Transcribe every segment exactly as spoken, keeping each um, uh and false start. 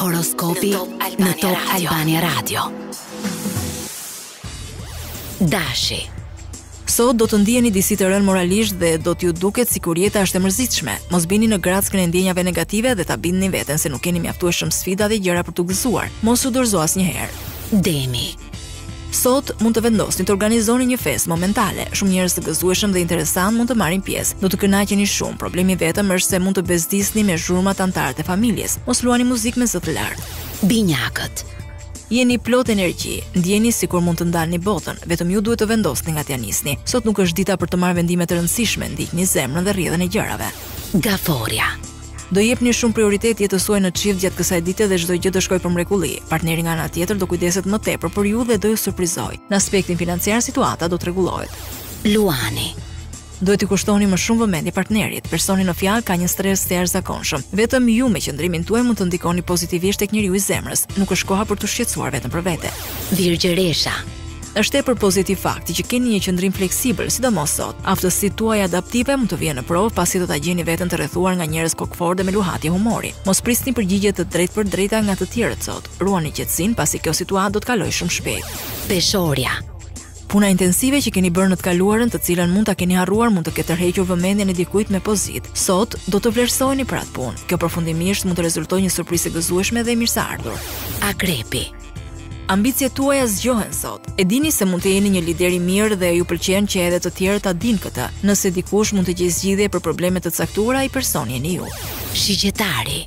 Horoskopi. Horoskopi në Top Albania Radio. Dashi. Sot do të ndjeni disi të rënë moralisht dhe do t'ju duket sikur jeta është e mërzitshme. Mos bini në grackën e ndjenjave negative dhe ta bindni veten se nuk keni mjaftueshëm sfida dhe gjëra për t'u gëzuar. Mos u dorëzo asnjëherë. Demi. Sot mund të vendosni të organizoni një festë momentale. Shumë njerëz të gëzueshëm dhe interesant mund të marrin pjesë. Do të kënaqeni shumë. Problemi vetëm është se mund të bezdisni me zhurmat anëtare të familjes. Mos luani muzikë me zë të lartë. Binjakët. Jeni plot energji. Ndjeni sikur mund të ndalni botën. Vetëm ju duhet të vendosni nga t'ja nisni. Sot nuk është dita për të marrë vendime të rëndësishme. Ndihni zemrën dhe rrjedhën e gjërave. Gaforja. Do jepni shumë prioritet jetës suaj në çift gjatë kësaj dite dhe çdo gjë do shkojë për mrekulli. Partneri nga ana tjetër do kujdeset më tepër për ju dhe do ju surprizojë. Në aspektin financiar situata do të rregullohet. Luani. Duhet t'i kushtoni më shumë vëmendje partnerit. Personi në fjalë ka një stres të jashtëzakonshëm. Vetëm ju me qëndrimin tuaj mund të ndikoni pozitivisht tek njeriu i zemrës. Nuk është koha për të shqetësuar vetëm për vete. Virgjëresha. Është tepër pozitiv fakti që keni një qëndrim fleksibël, sidomos sot. Aftësitë tuaja adaptive mund të vijnë në provë pasi do ta gjeni veten të rrethuar nga njerëz kokforë dhe me luhatje humori. Mos prisni përgjigje të drejtpërdrejta nga të tjerët sot. Ruani qetësinë pasi kjo situatë do të kalojë shumë shpejt. Peshorja. Puna intensive që keni bërë në të kaluarën, të cilën mund ta keni harruar, mund të ketë tërhequr vëmendjen e dikujt me pozit. Sot do të vlerësoheni për atë punë. Kjo përfundimisht mund të rezultojë një surprizë gëzueshme dhe e mirëseardhur. Akrepi. Ambiciet tuaja zgjohen sot. E dini se mund të jeni një lider i mirë dhe ju pëlqen që edhe të tjerët ta dinë këtë. Nëse dikush mund të gjejë zgjidhje për probleme të caktuara, ai personi jeni ju. Shigjetari.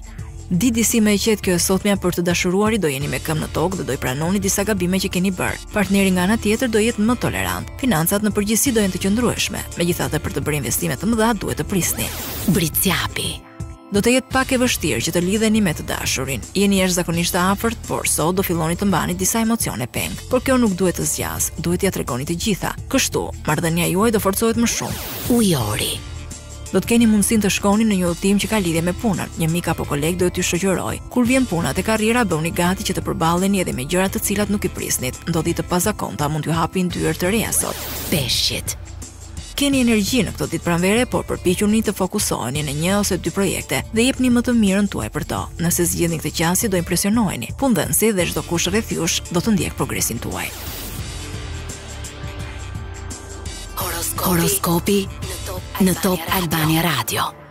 Ditësi më e qetë kjo e sotmja për të dashuruarit, do jeni me këmbë në tokë dhe do i pranoni disa gabime që keni bërë. Partneri nga ana tjetër do jetë më tolerant. Financat në përgjithësi do jenë të qëndrueshme. Megjithatë, për të bërë investime të mëdha duhet të prisni. Bricjapi. Do të jetë pak e vështirë që të lidheni me të dashurin. Jeni jashtëzakonisht të afërt, por sot do filloni të mbani disa emocione peng. Por kjo nuk duhet të zgjas, duhet t'ia tregoni të gjitha. Kështu, marrëdhënia juaj do forcohet më shumë. Ujori. Do të keni mundësinë të shkoni në një udhtim që ka lidhje me punën. Një mik apo koleg do t'ju shoqërojë. Kur vjen puna te karriera, bëuni gati që të përballeni edhe me gjëra të cilat nuk i prisnit. Ndodhi të pazakonta mund t'ju hapin dyert të reja sot. Peshqit. Keni energji në këto ditë pranvere, por përpiquni të fokusoheni në një ose dy projekte dhe jepni më të mirën tuaj për to. Nëse zgjidhni këtë qasje do impresionoheni. Punëdhënësi dhe çdo kush rreth jush do të ndjek progresin tuaj. Horoskopi në Top Albania Radio.